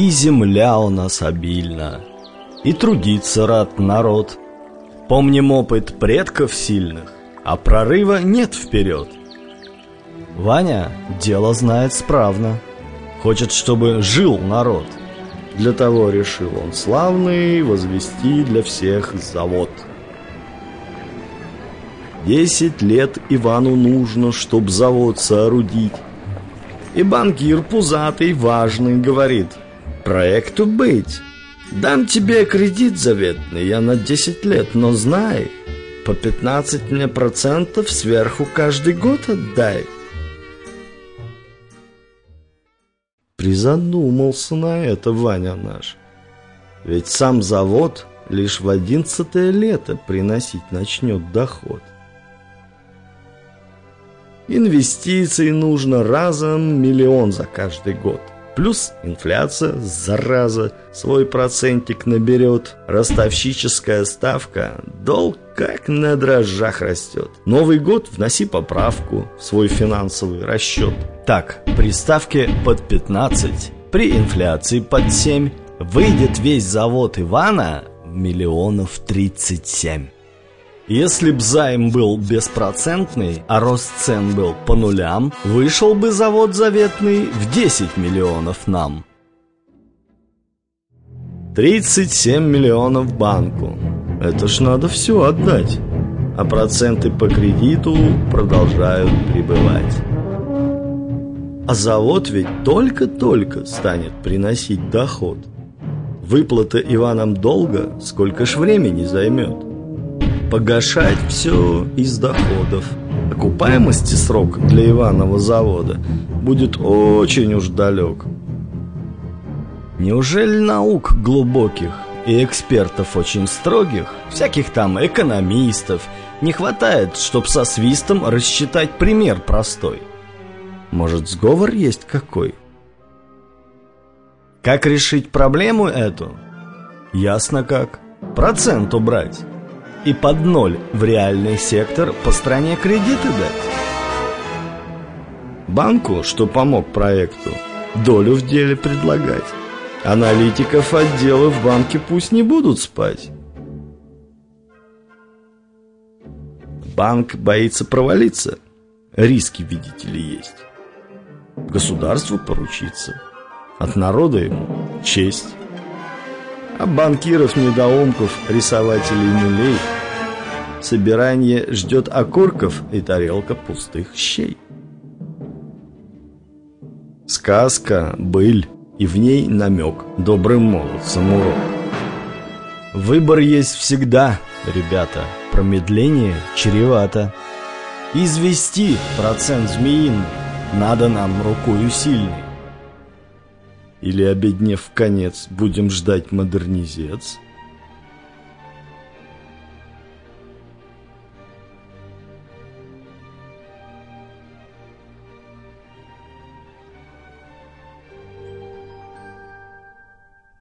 и земля у нас обильна, и трудиться рад народ. Помним опыт предков сильных, а прорыва нет вперед. Ваня дело знает справно, хочет, чтобы жил народ. Для того решил он славный возвести для всех завод. 10 лет Ивану нужно, чтоб завод соорудить. И банкир пузатый важный говорит: проекту быть, дам тебе кредит заветный я на 10 лет, но знай, по 15 мне процентов сверху каждый год отдай. Призадумался на это Ваня наш, ведь сам завод лишь в 11 лето приносить начнет доход. Инвестиций нужно разом миллион за каждый год. Плюс инфляция, зараза, свой процентик наберет. Ростовщическая ставка, долг как на дрожжах растет. Новый год вноси поправку в свой финансовый расчет. Так, при ставке под 15, при инфляции под 7, выйдет весь завод Ивана миллионов 37. Если б займ был беспроцентный, а рост цен был по нулям, вышел бы завод заветный в 10 миллионов нам. 37 миллионов банку. Это ж надо все отдать. А проценты по кредиту продолжают прибывать. А завод ведь только-только станет приносить доход. Выплата Иваном долга сколько ж времени займет. Погашать все из доходов. Окупаемости срок для Иванова завода будет очень уж далек. Неужели наук глубоких и экспертов очень строгих, всяких там экономистов, не хватает, чтоб со свистом рассчитать пример простой? Может, сговор есть какой? Как решить проблему эту? Ясно как. Процент убрать. И под ноль в реальный сектор по стране кредиты дать. Банку, что помог проекту, долю в деле предлагать. Аналитиков отделы в банке пусть не будут спать. Банк боится провалиться. Риски, видите ли, есть. Государству поручиться. От народа ему честь. А банкиров-недоумков, рисователей-нулей собирание ждет окурков и тарелка пустых щей. Сказка, быль, и в ней намек добрым молодцам урок. Выбор есть всегда, ребята, промедление чревато. Извести процент змеиный надо нам рукою сильной. Или, обеднев в конец, будем ждать модернизец?